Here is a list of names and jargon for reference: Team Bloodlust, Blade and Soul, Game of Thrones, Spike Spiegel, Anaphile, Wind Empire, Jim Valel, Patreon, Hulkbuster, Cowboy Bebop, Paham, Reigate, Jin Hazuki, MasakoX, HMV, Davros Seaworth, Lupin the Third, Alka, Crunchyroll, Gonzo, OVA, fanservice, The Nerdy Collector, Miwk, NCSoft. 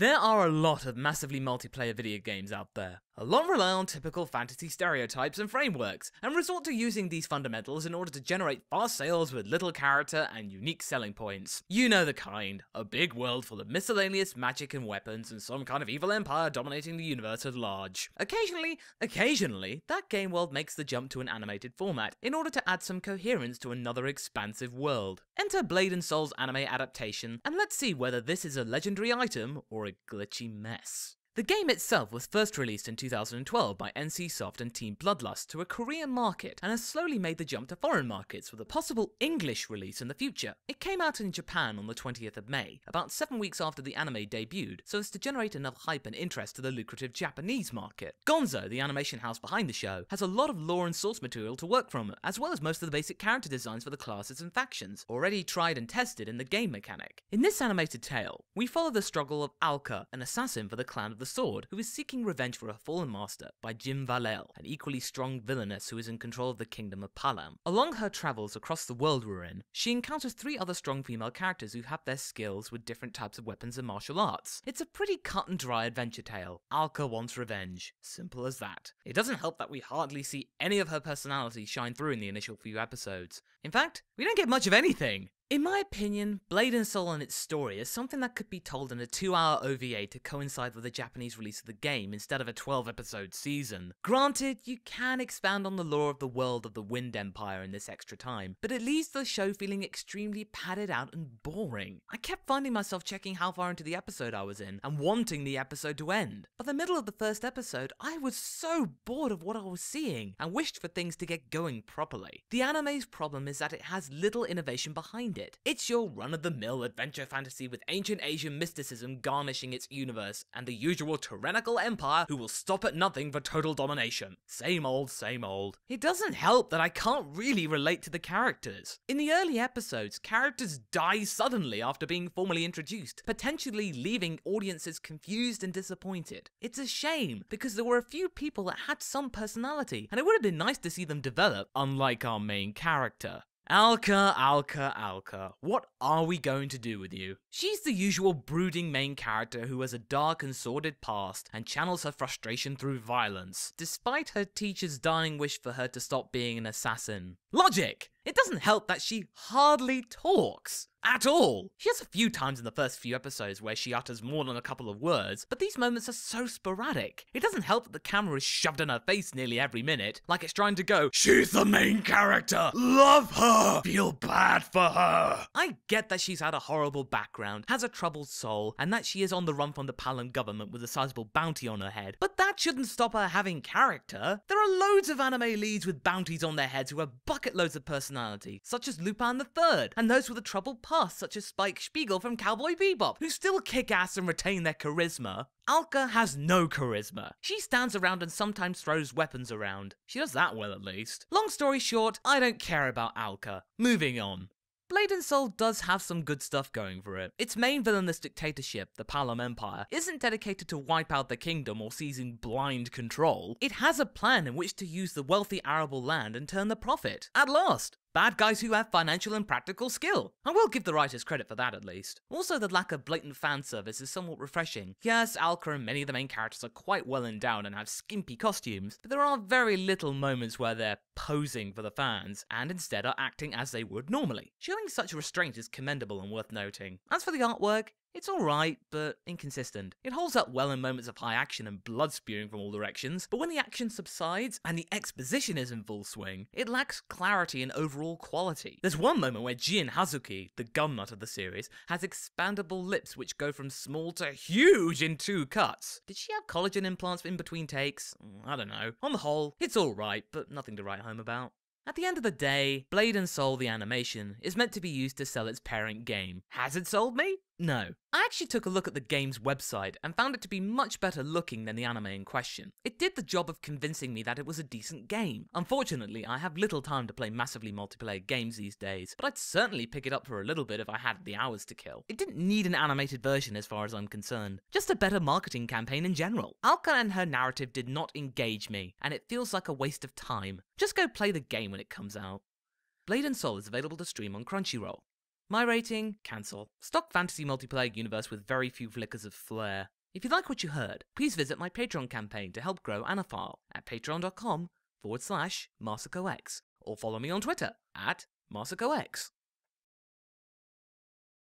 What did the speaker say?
There are a lot of massively multiplayer video games out there. A lot rely on typical fantasy stereotypes and frameworks, and resort to using these fundamentals in order to generate fast sales with little character and unique selling points. You know the kind, a big world full of miscellaneous magic and weapons and some kind of evil empire dominating the universe at large. Occasionally, that game world makes the jump to an animated format in order to add some coherence to another expansive world. Enter Blade and Soul's anime adaptation, and let's see whether this is a legendary item or a glitchy mess. The game itself was first released in 2012 by NCSoft and Team Bloodlust to a Korean market, and has slowly made the jump to foreign markets with a possible English release in the future. It came out in Japan on the 20th of May, about 7 weeks after the anime debuted, so as to generate enough hype and interest to the lucrative Japanese market. Gonzo, the animation house behind the show, has a lot of lore and source material to work from, as well as most of the basic character designs for the classes and factions, already tried and tested in the game mechanic. In this animated tale, we follow the struggle of Alka, an assassin for the clan of the Sword, who is seeking revenge for her fallen master by Jim Valel, an equally strong villainess who is in control of the kingdom of Paham. Along her travels across the world we're in, she encounters three other strong female characters who have their skills with different types of weapons and martial arts. It's a pretty cut and dry adventure tale. Alka wants revenge. Simple as that. It doesn't help that we hardly see any of her personality shine through in the initial few episodes. In fact, we don't get much of anything. In my opinion, Blade and Soul and its story is something that could be told in a 2-hour OVA to coincide with the Japanese release of the game instead of a 12-episode season. Granted, you can expand on the lore of the world of the Wind Empire in this extra time, but it leaves the show feeling extremely padded out and boring. I kept finding myself checking how far into the episode I was in and wanting the episode to end. By the middle of the first episode, I was so bored of what I was seeing and wished for things to get going properly. The anime's problem is that it has little innovation behind it. It's your run-of-the-mill adventure fantasy with ancient Asian mysticism garnishing its universe, and the usual tyrannical empire who will stop at nothing for total domination. Same old, same old. It doesn't help that I can't really relate to the characters. In the early episodes, characters die suddenly after being formally introduced, potentially leaving audiences confused and disappointed. It's a shame, because there were a few people that had some personality, and it would have been nice to see them develop, unlike our main character. Alka, what are we going to do with you? She's the usual brooding main character who has a dark and sordid past and channels her frustration through violence, despite her teacher's dying wish for her to stop being an assassin. Logic! It doesn't help that she hardly talks. At all. She has a few times in the first few episodes where she utters more than a couple of words, but these moments are so sporadic. It doesn't help that the camera is shoved in her face nearly every minute, like it's trying to go, "She's the main character! Love her! Feel bad for her!" I get that she's had a horrible background, has a troubled soul, and that she is on the run from the Paham government with a sizable bounty on her head, but that shouldn't stop her having character. There are loads of anime leads with bounties on their heads who have bucket loads of personality, such as Lupin the Third, and those with a troubled past, such as Spike Spiegel from Cowboy Bebop, who still kick ass and retain their charisma. Alka has no charisma. She stands around and sometimes throws weapons around. She does that well, at least. Long story short, I don't care about Alka. Moving on. Blade and Soul does have some good stuff going for it. Its main villainous dictatorship, the Paham Empire, isn't dedicated to wipe out the kingdom or seizing blind control. It has a plan in which to use the wealthy arable land and turn the profit. At last! Bad guys who have financial and practical skill. I will give the writers credit for that, at least. Also, the lack of blatant fan service is somewhat refreshing. Yes, Alka and many of the main characters are quite well endowed and have skimpy costumes, but there are very little moments where they're posing for the fans, and instead are acting as they would normally. Showing such restraint is commendable and worth noting. As for the artwork, it's alright, but inconsistent. It holds up well in moments of high action and blood spewing from all directions, but when the action subsides and the exposition is in full swing, it lacks clarity and overall quality. There's one moment where Jin Hazuki, the gumnut of the series, has expandable lips which go from small to huge in 2 cuts. Did she have collagen implants in between takes? I don't know. On the whole, it's alright, but nothing to write home about. At the end of the day, Blade and Soul, the animation, is meant to be used to sell its parent game. Has it sold me? No. I actually took a look at the game's website and found it to be much better looking than the anime in question. It did the job of convincing me that it was a decent game. Unfortunately, I have little time to play massively multiplayer games these days, but I'd certainly pick it up for a little bit if I had the hours to kill. It didn't need an animated version as far as I'm concerned, just a better marketing campaign in general. Alka and her narrative did not engage me, and it feels like a waste of time. Just go play the game when it comes out. Blade and Soul is available to stream on Crunchyroll. My rating, cancel. Stock fantasy multiplayer universe with very few flickers of flair. If you like what you heard, please visit my Patreon campaign to help grow Anaphile at patreon.com/MasakoX, or follow me on Twitter at MasakoX.